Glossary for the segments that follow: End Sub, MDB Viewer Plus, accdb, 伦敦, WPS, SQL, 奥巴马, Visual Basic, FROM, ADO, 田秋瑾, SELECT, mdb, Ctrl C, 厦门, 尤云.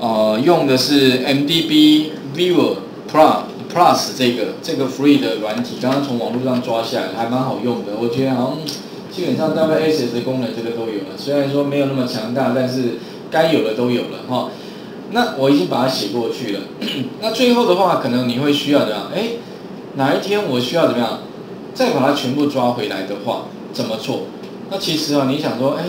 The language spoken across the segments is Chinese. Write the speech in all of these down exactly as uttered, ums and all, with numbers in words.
呃，用的是 M D B Viewer Plus Plus 这个这个 free 的软体，刚刚从网络上抓下来，还蛮好用的。我觉得好像基本上 W P S 的功能这个都有了，虽然说没有那么强大，但是该有的都有了哈。那我已经把它写过去了。那最后的话，可能你会需要怎么样？哎，哪一天我需要怎么样？再把它全部抓回来的话，怎么做？那其实啊，你想说，哎，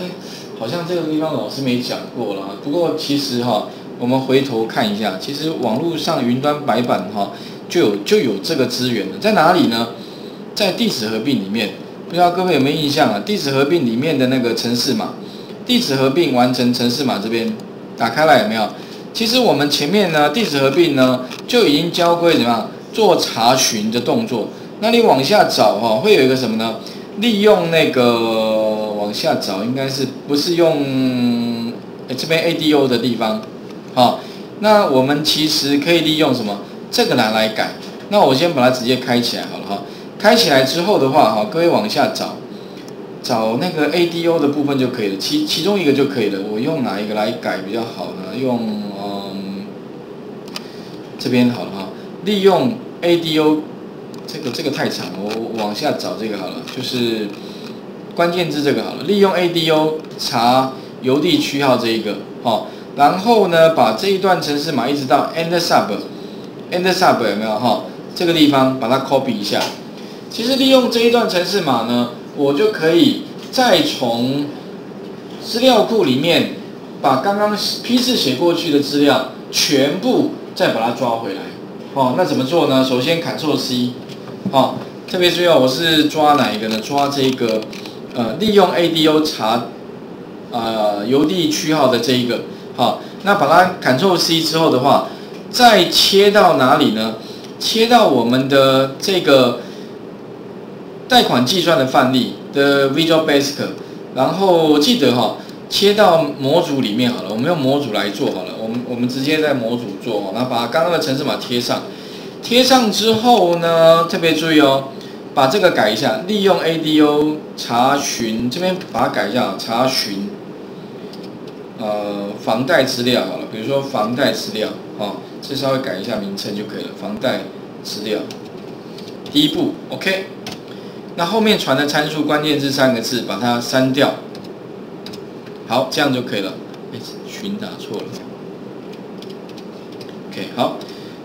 好像这个地方老师没讲过了。不过其实哈、啊，我们回头看一下，其实网络上云端白板哈、啊，就有就有这个资源了，在哪里呢？在地址合并里面，不知道各位有没有印象啊？地址合并里面的那个程式码，地址合并完成程式码这边打开来有没有？其实我们前面呢，地址合并呢就已经教各位怎么样做查询的动作。那你往下找哈、啊，会有一个什么呢？利用那个往下找，应该是不是用这边 A D O 的地方？好，那我们其实可以利用什么这个栏来改。那我先把它直接开起来好了哈。开起来之后的话哈，各位往下找，找那个 A D O 的部分就可以了，其其中一个就可以了。我用哪一个来改比较好呢？用嗯这边好了哈，利用 A D O。这个这个太长了，我往下找这个好了，就是关键字这个好了，利用 A D O 查邮递区号这一个，哦，然后呢把这一段程式码一直到 End Sub End Sub 有没有哈、哦？这个地方把它 copy 一下。其实利用这一段程式码呢，我就可以再从资料库里面把刚刚批次写过去的资料全部再把它抓回来。哦，那怎么做呢？首先 Ctrl C。好、哦，特别重要，我是抓哪一个呢？抓这个，呃，利用 A D O 查，呃，邮递区号的这一个。好、哦，那把它 Ctrl C 之后的话，再切到哪里呢？切到我们的这个贷款计算的范例的 Visual Basic， 然后记得哈、哦，切到模组里面好了，我们用模组来做好了，我们我们直接在模组做好，然后把刚刚的程式码贴上。贴上之后呢，特别注意哦，把这个改一下，利用 A D O 查询这边把它改一下，查询，呃，房贷资料好了，比如说房贷资料，哦，这稍微改一下名称就可以了，房贷资料，第一步 ，OK， 那后面传的参数关键字三个字，把它删掉，好，这样就可以了，哎，群打错了 ，OK， 好，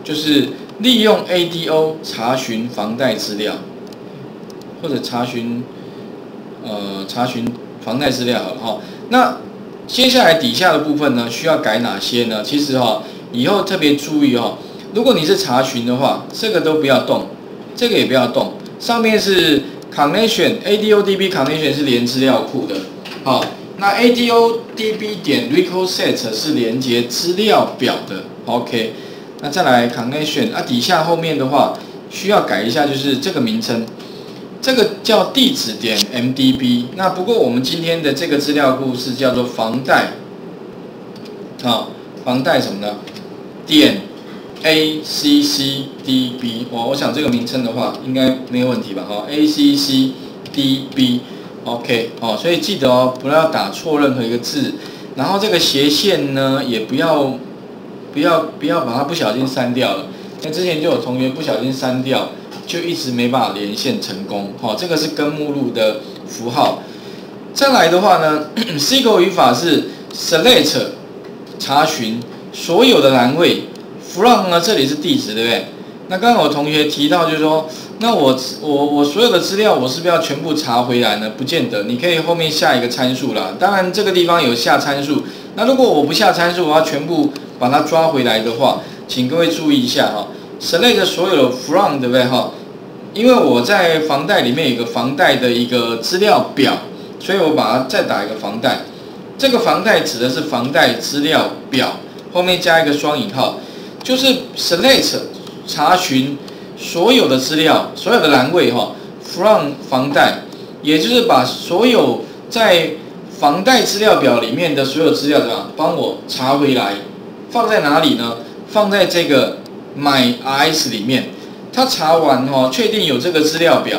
就是。利用 A D O 查询房贷资料，或者查询，呃，查询房贷资料好了哈、哦。那接下来底下的部分呢，需要改哪些呢？其实哈、哦，以后特别注意哈、哦。如果你是查询的话，这个都不要动，这个也不要动。上面是 connection A D O D B connection 是连资料库的，好、哦，那 A D O D B 点 record set 是连接资料表的 ，OK。那再来 connection 啊，底下后面的话需要改一下，就是这个名称，这个叫地址点 M D B。那不过我们今天的这个资料库是叫做房贷，啊、哦，房贷什么呢？点 A C C D B。我、哦、我想这个名称的话应该没有问题吧？哈、哦、，A C C D B，OK，、OK, 哦，所以记得哦，不要打错任何一个字，然后这个斜线呢也不要。不要不要把它不小心删掉了，那之前就有同学不小心删掉，就一直没办法连线成功。好、哦，这个是根目录的符号。再来的话呢 ，S Q L 语法是 select 查询所有的栏位 ，from 呢这里是地址，对不对？那刚刚有同学提到就是说，那我我我所有的资料我是不是要全部查回来呢？不见得，你可以后面下一个参数啦。当然这个地方有下参数，那如果我不下参数，我要全部。把它抓回来的话，请各位注意一下哈、哦、，select 所有的 from 对不对哈？因为我在房贷里面有一个房贷的一个资料表，所以我把它再打一个房贷。这个房贷指的是房贷资料表，后面加一个双引号，就是 select 查询所有的资料、所有的栏位哈、哦、，from 房贷，也就是把所有在房贷资料表里面的所有资料怎么样，帮我查回来。放在哪里呢？放在这个 My Eyes 里面。他查完哦，确定有这个资料表，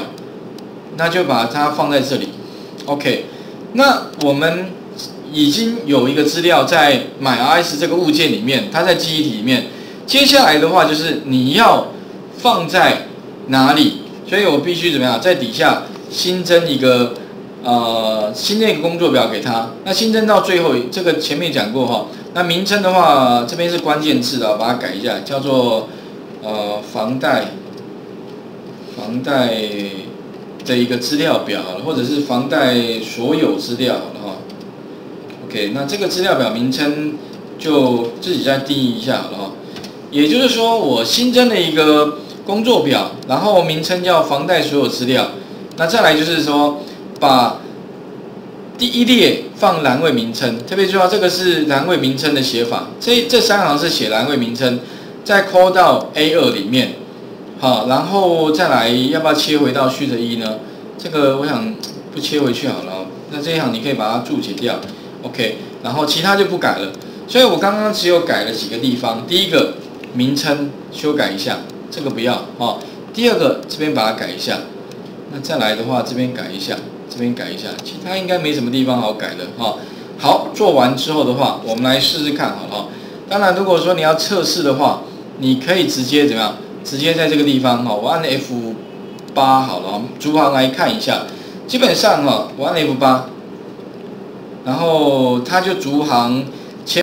那就把它放在这里。OK。那我们已经有一个资料在 myrs 这个物件里面，它在记忆体里面。接下来的话就是你要放在哪里，所以我必须怎么样，在底下新增一个呃新的一个工作表给它。那新增到最后，这个前面讲过哈。那名称的话，这边是关键字啊，把它改一下，叫做呃房贷房贷的一个资料表，或者是房贷所有资料哈。OK， 那这个资料表名称就自己再定义一下了哈。也就是说，我新增了一个工作表，然后名称叫房贷所有资料。那再来就是说，把第一列放栏位名称，特别重要，这个是栏位名称的写法。这这三行是写栏位名称，再抠到 A 二 里面，好，然后再来要不要切回到序的一呢？这个我想不切回去好了。那这一行你可以把它注解掉 ，OK， 然后其他就不改了。所以我刚刚只有改了几个地方，第一个。 名称修改一下，这个不要啊、哦。第二个这边把它改一下，那再来的话这边改一下，这边改一下，其他应该没什么地方好改的哈、哦。好，做完之后的话，我们来试试看好了、哦。当然，如果说你要测试的话，你可以直接怎么样？直接在这个地方哈、哦，我按 F 八 好了、哦，逐行来看一下。基本上哈、哦，我按 F 八，然后它就逐行。